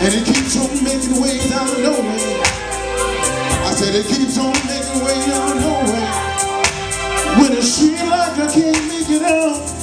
And it keeps on making waves out of nowhere. I said it keeps on making waves out of nowhere. When it seems like I can't make it out.